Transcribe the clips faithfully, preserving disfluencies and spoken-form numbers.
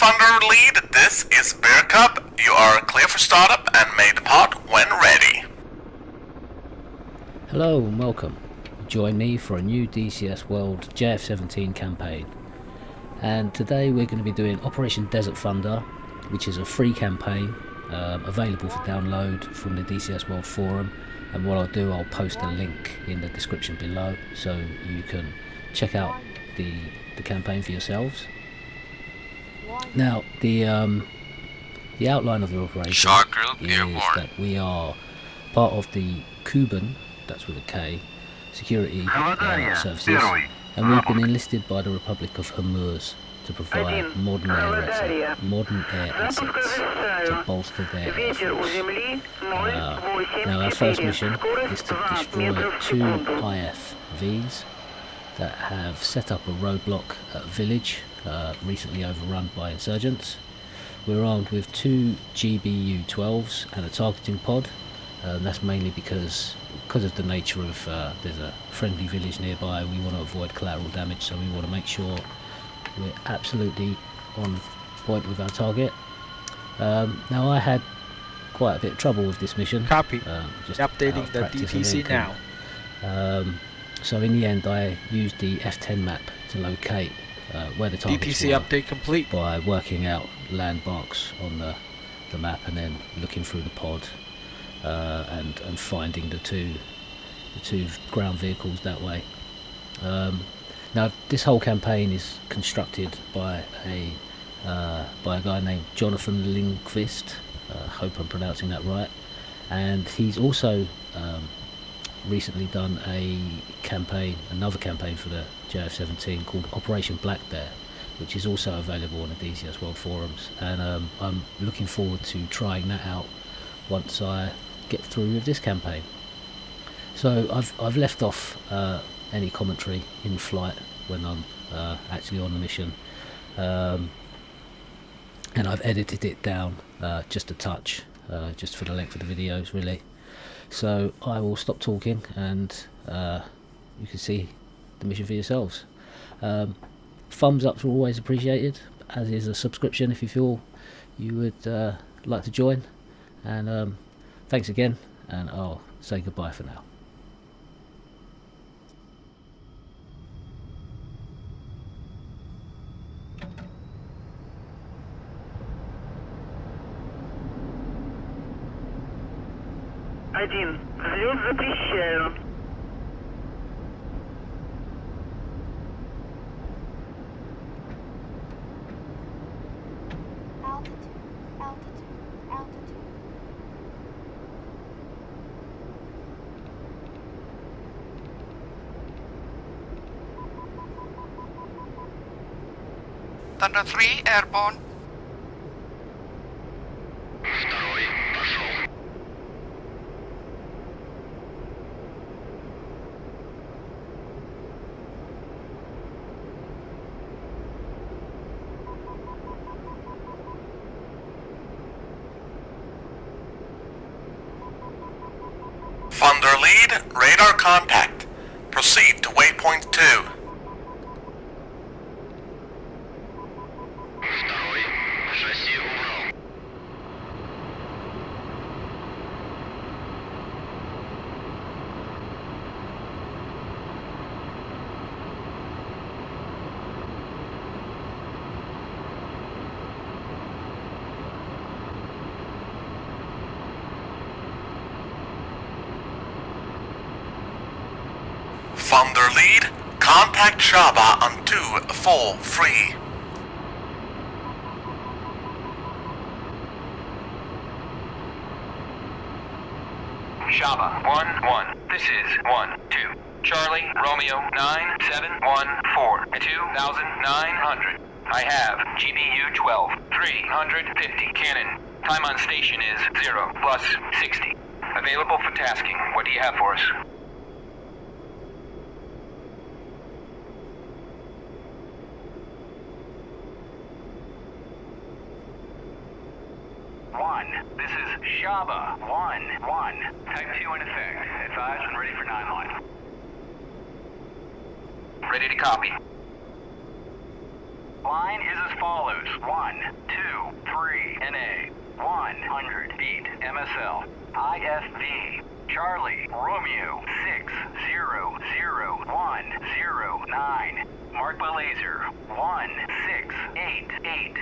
Thunder lead, this is Bear Cub. You are clear for startup and may depart when ready. Hello and welcome. Join me for a new D C S World J F seventeen campaign. And today we're going to be doing Operation Desert Thunder, which is a free campaign um, available for download from the D C S World Forum. And what I'll do, I'll post a link in the description below so you can check out the, the campaign for yourselves. Now, the um, the outline of the operation Shocker, is airborne. That we are part of the Cuban, that's with a K, security uh, services, and we've been enlisted by the Republic of Hormuz to provide modern air, modern air assets to bolster their air force. Uh, now, our first mission is to destroy two I F Vs that have set up a roadblock at a village uh, recently overrun by insurgents. We're armed with two G B U twelves and a targeting pod, uh, and that's mainly because because of the nature of uh, there's a friendly village nearby. We want to avoid collateral damage, so we want to make sure we're absolutely on point with our target. Um, now I had quite a bit of trouble with this mission. Copy. Um, just updating the D T C now. Um, So in the end, I used the F ten map to locate uh, where the targets were. D T C update complete. By working out landmarks on the, the map and then looking through the pod uh, and and finding the two the two ground vehicles that way. Um, now this whole campaign is constructed by a uh, by a guy named Jonathan Lundkvist. I uh, hope I'm pronouncing that right. And he's also um, recently done a campaign, another campaign for the J F seventeen called Operation Black Bear, which is also available on the D C S World Forums, and um, I'm looking forward to trying that out once I get through with this campaign. So I've, I've left off uh, any commentary in flight when I'm uh, actually on the mission, um, and I've edited it down uh, just a touch, uh, just for the length of the videos really. So I will stop talking and uh, you can see the mission for yourselves. Um, thumbs ups are always appreciated, as is a subscription if you feel you would uh, like to join. And um, thanks again, and I'll say goodbye for now. Один. Взлет запрещаю. Thunder three, airborne. Thunder lead, radar contact. Proceed to waypoint two. Thunder lead, contact Shaba on two four three. Shaba, one one, this is one two. Charlie, Romeo, nine seven one four, at two thousand nine hundred. I have G B U twelve, three hundred fifty cannon. Time on station is zero plus sixty. Available for tasking, what do you have for us? This is Shaba, one one. Type two in effect. Advise when ready for nine line. Ready to copy. Line is as follows. one, two, three, N A. one hundred feet, M S L. I S V. Charlie, Romeo, six zero zero one zero nine. Marked by laser, one six eight eight.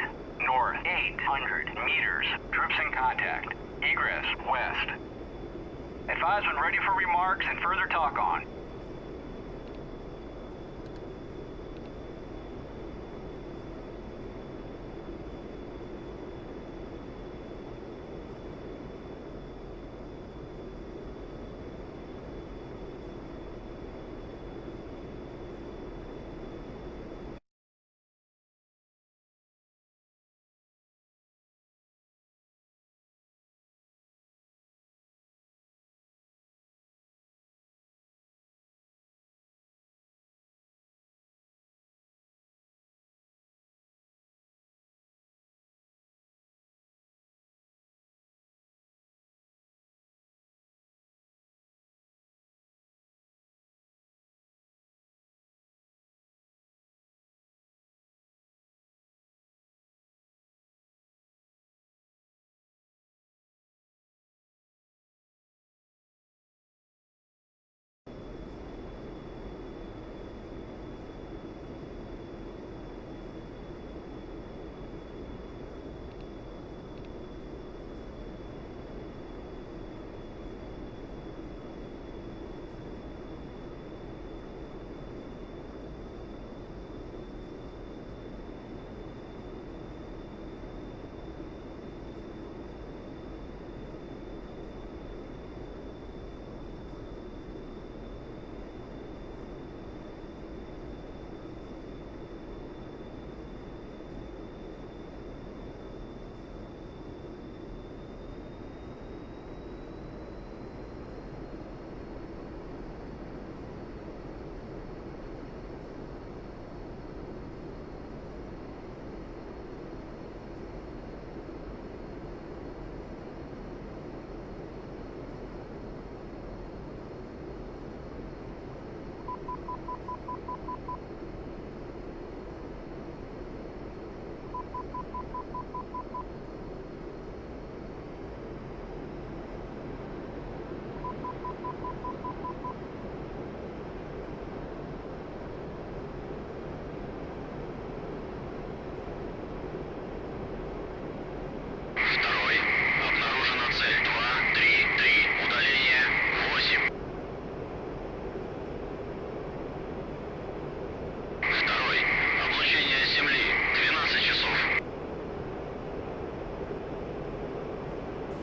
North, eight hundred meters. Troops in contact. Egress, west. Advise when ready for remarks and further talk on.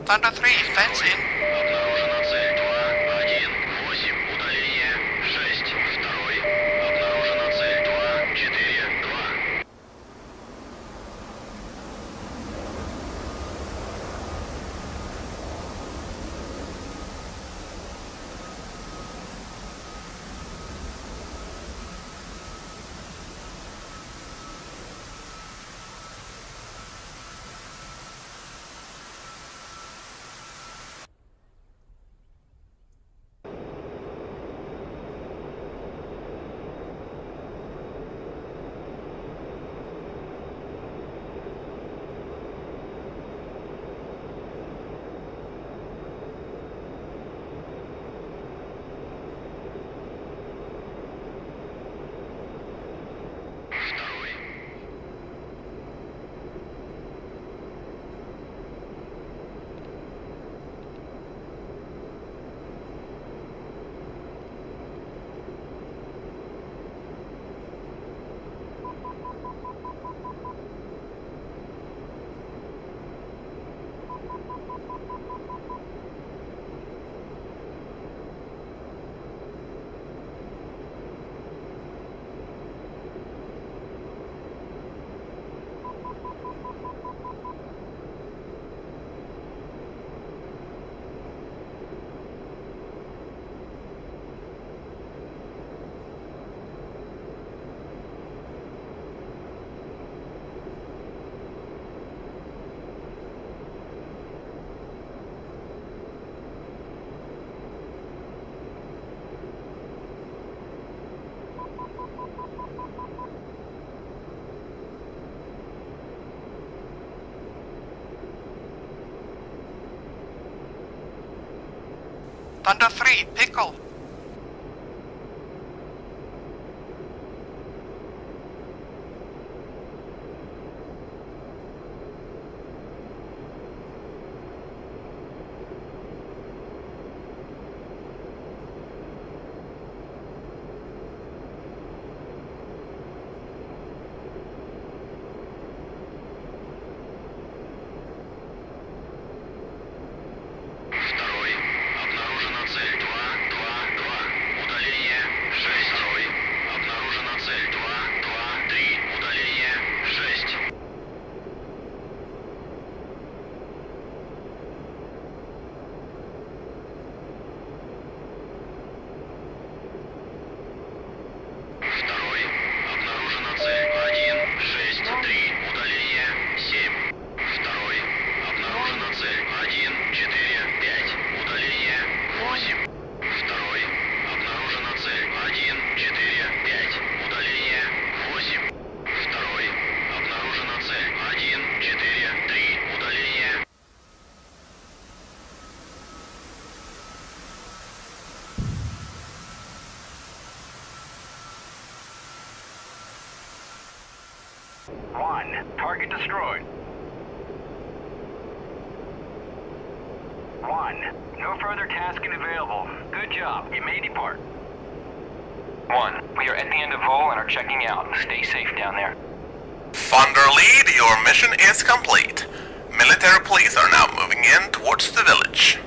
Thunder three, fence in. Обнаружена цель two, one, eight, удаление six, второй. Обнаружена цель two, four, two. Thunder three, pickle. One, target destroyed. One, no further tasking available. Good job, you may depart. One, we are at the end of vol and are checking out. Stay safe down there. Thunder lead, your mission is complete. Military police are now moving in towards the village.